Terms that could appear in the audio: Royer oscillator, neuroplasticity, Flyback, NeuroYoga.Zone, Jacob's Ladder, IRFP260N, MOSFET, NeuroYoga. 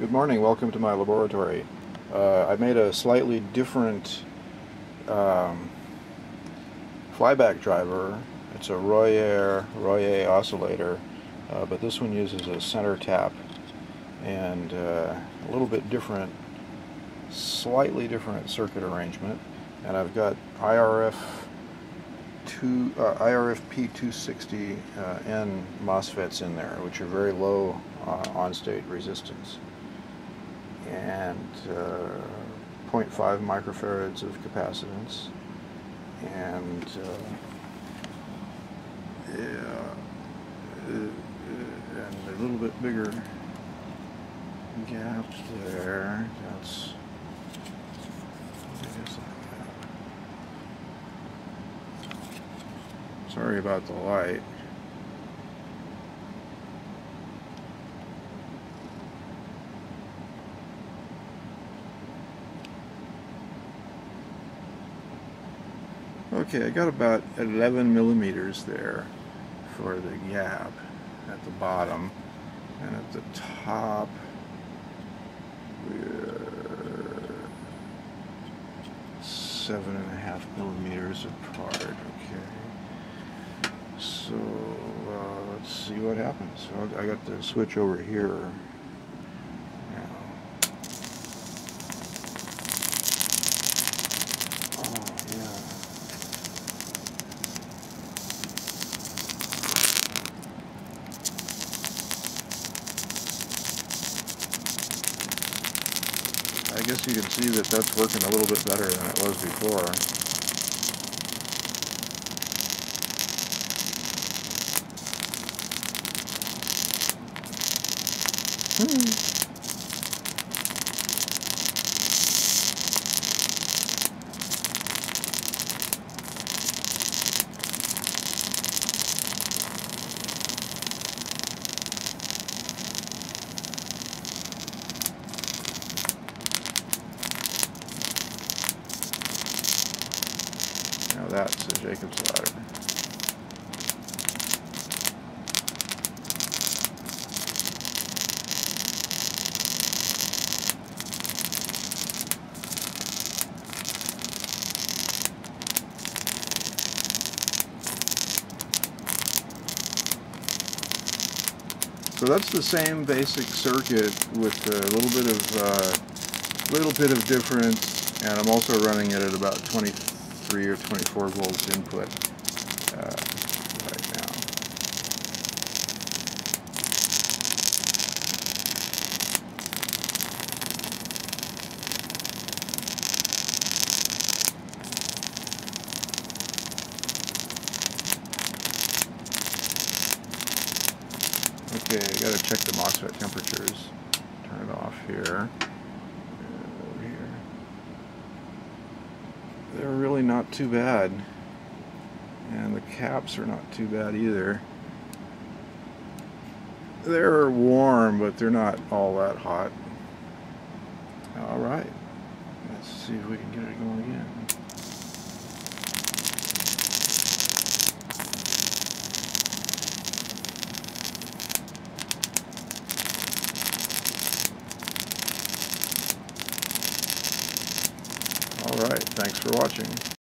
Good morning, welcome to my laboratory. I made a slightly different flyback driver. It's a Royer oscillator, but this one uses a center tap and a little bit different, slightly different circuit arrangement. And I've got IRFP260N MOSFETs in there, which are very low on-state resistance, and 0.5 microfarads of capacitance, and and a little bit bigger gap there. That's, I guess, that gap. Sorry about the light. Okay, I got about 11 millimeters there for the gap at the bottom, and at the top we're 7.5 millimeters apart. Okay, so let's see what happens. So I got the switch over here. I guess you can see that that's working a little bit better than it was before. That's a Jacob's Ladder. So that's the same basic circuit with a little bit of difference, and I'm also running it at about 23 or 24 volts input right now. Okay, I gotta check the MOSFET temperatures. Turn it off here. They're really not too bad, and the caps are not too bad either. They're warm, but they're not all that hot. Alright, let's see if we can get it going again. Alright, thanks for watching.